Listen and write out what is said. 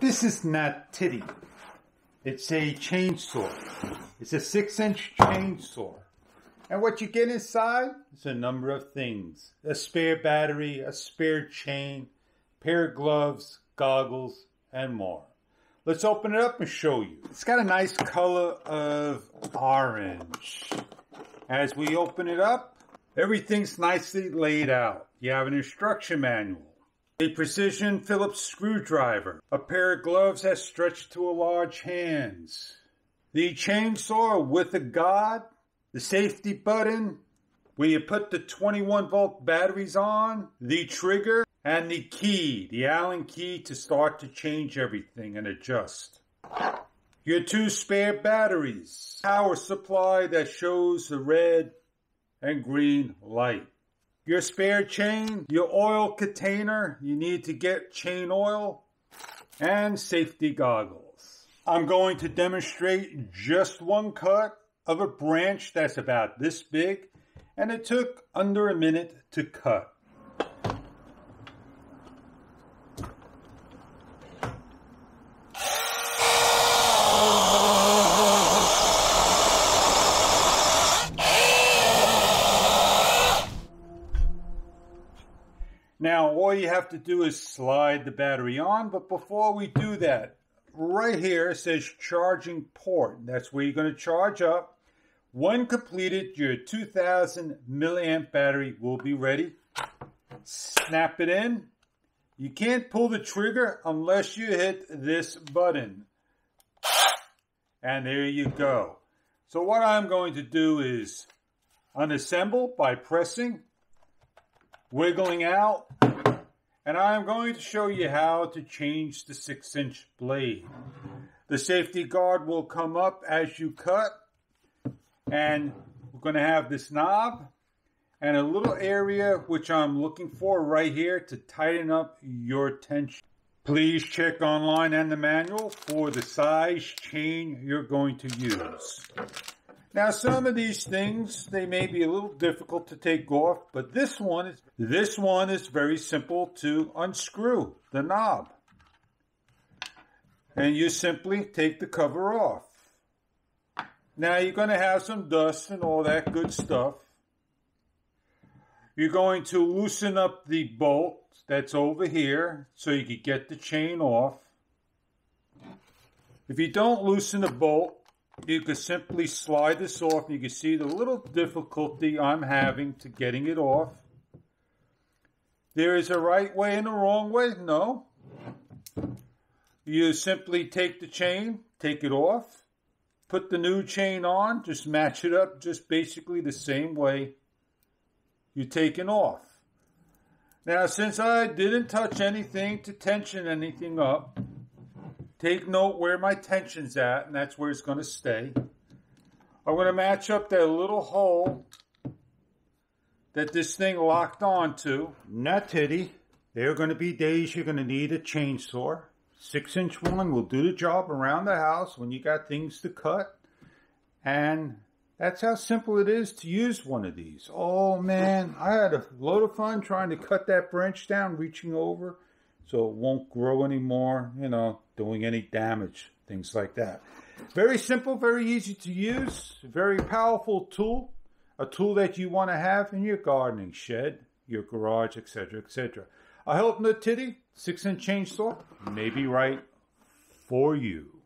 This is NaTiddy. It's a chainsaw. It's a 6-inch chainsaw. And what you get inside is a number of things. A spare battery, a spare chain, a pair of gloves, goggles, and more. Let's open it up and show you. It's got a nice color of orange. As we open it up, everything's nicely laid out. You have an instruction manual, a precision Phillips screwdriver, a pair of gloves that stretch to a large hands, the chainsaw with a guard, the safety button where you put the 21-volt batteries on, the trigger, and the key, the Allen key to start to change everything and adjust. Your two spare batteries, power supply that shows the red and green light. Your spare chain, your oil container, you need to get chain oil, and safety goggles. I'm going to demonstrate just one cut of a branch that's about this big, and it took under a minute to cut. Now, all you have to do is slide the battery on, but before we do that, right here it says charging port. That's where you're going to charge up. When completed, your 2000 milliamp battery will be ready. Snap it in. You can't pull the trigger unless you hit this button. And there you go. So what I'm going to do is unassemble by pressing, wiggling out, and I'm going to show you how to change the 6-inch blade. The safety guard will come up as you cut, and we're going to have this knob and a little area which I'm looking for right here to tighten up your tension. Please check online and the manual for the size chain you're going to use. Now, some of these things, they may be a little difficult to take off, but this one is very simple to unscrew, the knob. And you simply take the cover off. Now, you're going to have some dust and all that good stuff. You're going to loosen up the bolt that's over here so you can get the chain off. If you don't loosen the bolt, you can simply slide this off, and you can see the little difficulty I'm having to getting it off. There is a right way and a wrong way? No. You simply take the chain, take it off, put the new chain on, just match it up just basically the same way you're taking off. Now, since I didn't touch anything to tension anything up, take note where my tension's at, and that's where it's going to stay. I'm going to match up that little hole that this thing locked onto. NaTiddy. There are going to be days you're going to need a chainsaw. 6-inch one will do the job around the house when you got things to cut. And that's how simple it is to use one of these. Oh man, I had a load of fun trying to cut that branch down, reaching over, so it won't grow anymore, you know, doing any damage, things like that. Very simple, very easy to use, very powerful tool, a tool that you want to have in your gardening shed, your garage, etc., etc. I hope NaTiddy 6-inch chainsaw may be right for you.